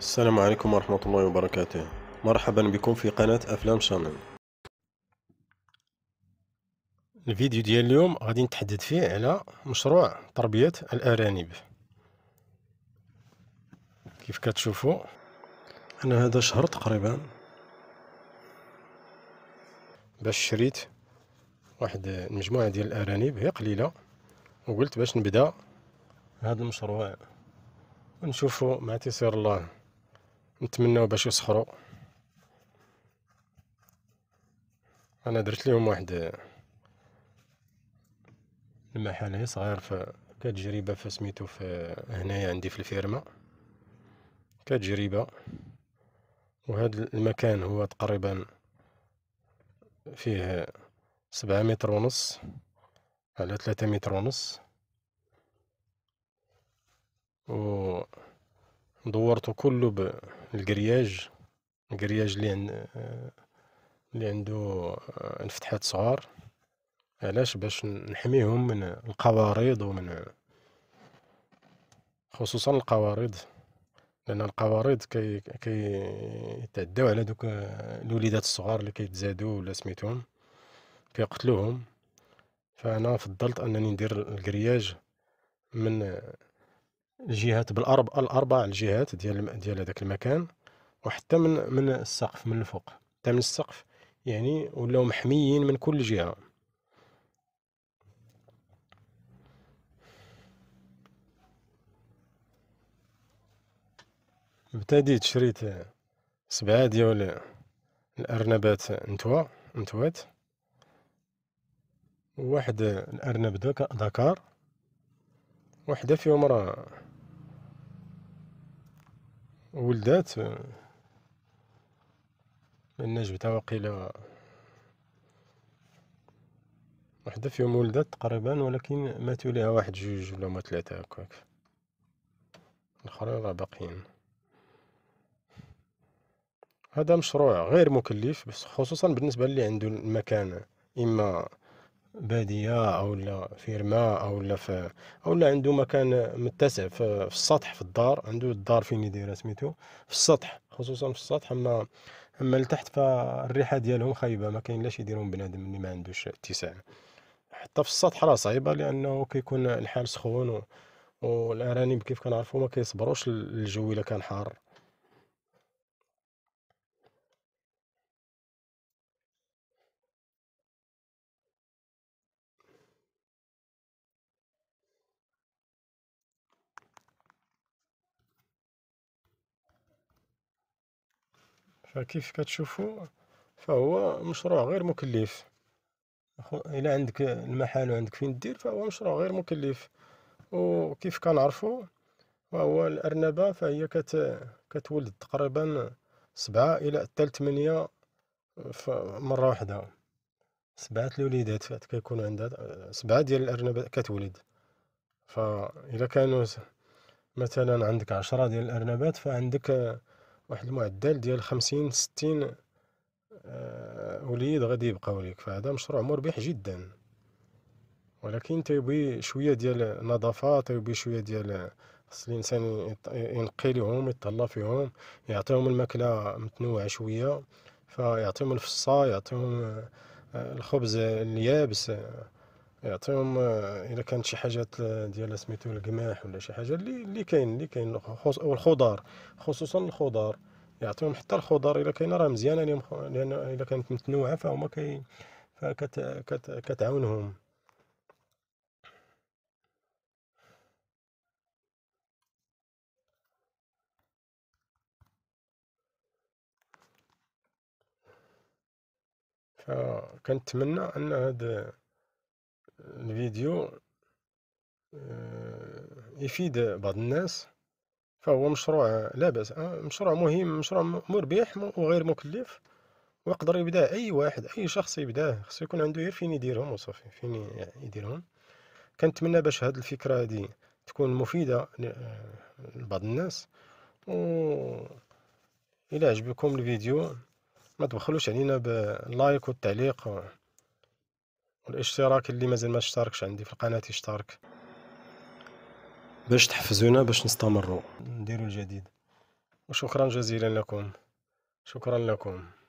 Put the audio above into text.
السلام عليكم ورحمة الله وبركاته. مرحبا بكم في قناة أفلام شانل. الفيديو ديال اليوم غادي نتحدث فيه على مشروع تربية الأرانب. كيف كتشوفوا أنا هذا شهر تقريبا باش شريت واحد المجموعة ديال الأرانب، هي قليلة، وقلت باش نبدأ هذا المشروع ونشوفوا مع تيسير الله، نتمناو باش يسخروا. انا درت لهم واحد المحل هي صغير كتجربه فسميتو هنايا عندي في الفيرما كتجربه، وهذا المكان هو تقريبا فيه 7.5 متر على 3.5 متر، و دورته كله بالكرياج اللي عنده انفتاحات صغار. علاش؟ باش نحميهم من القوارض، ومن خصوصا القوارض، لان القوارض كيتعداو على دوك الوليدات الصغار اللي كيتزادوا ولا سميتهم كيقتلوهم. فانا فضلت انني ندير الكرياج من الجهات بالاربع الجهات ديال هذاك المكان، وحتى من السقف، من الفوق حتى من السقف، يعني ولاو محميين من كل جهه. ابتديت شريت 7 ديال الارنبات نتوات، وواحد الارنب ذكر، وحده فيهم راه ولدات، لأن جبتها وقيله وحده فيهم ولدات تقريبا، ولكن ماتوا ليها واحد جوج ولا هما 3 هكاك، الآخرين راه باقيين. هذا مشروع غير مكلف، بس خصوصا بالنسبة للي عنده المكان، إما بادية أو لا فيرما أو لا عنده مكان متسع في السطح، في الدار، عنده الدار فين يديرها سميتو في السطح، خصوصا في السطح. أما لتحت فالريحة ديالهم خايبة، ما كاينلاش يديرهم بنادم اللي ما عندوش اتساع. حتى في السطح راه صعيبة، لأنه كيكون الحال سخون، والأرانب كيف كنعرفو ما كيصبروش الجو إلا كان حار. فكيف كتشوفوا فهو مشروع غير مكلف، الا عندك المحل وعندك فين دير فهو مشروع غير مكلف. وكيف كنعرفوا وهو الارنبه فهي كتولد تقريبا 7 إلى 8 مره واحده، 7 الوليدات كيكون عندها 7 ديال الارنبه كتولد. فاذا كانوا مثلا عندك 10 ديال الارنبات فعندك واحد المعدل ديال 50-60 وليد غادي يبقاو ليك. فهذا مشروع مربح جدا، ولكن تيبغي شويه ديال نظافه، تيبغي شويه ديال خص الانسان ينقي ليهم، يتهلا فيهم، يعطيهم الماكله متنوعه شويه، فيعطيهم الفصه، يعطيهم الخبز اليابس، يعطيهم الا كانت شي حاجات ديال سميتو القماح ولا شي حاجه اللي كاين والخضار، خصوصا الخضار، يعطيهم حتى الخضار الا كاينه راه مزيانه لهم، لان الا كانت متنوعه فهما كتعاونهم. فكنتمنى ان هذا الفيديو يفيد بعض الناس. فهو مشروع لا بأس، مشروع مهم، مشروع مربح وغير مكلف، ويقدر يبدأ أي واحد، أي شخص يبدأه، خصو يكون عنده غير فين يديرهم وصافي، فين يديرهم. كنتمنى باش هاد الفكرة هادي تكون مفيدة لبعض الناس. و إلا عجبكم الفيديو ما تبخلوش علينا باللايك والتعليق والاشتراك، اللي مازال ما اشتركش عندي في القناة يشترك باش تحفزونا باش نستمروا نديروا الجديد. وشكرا جزيلا لكم. شكرا لكم.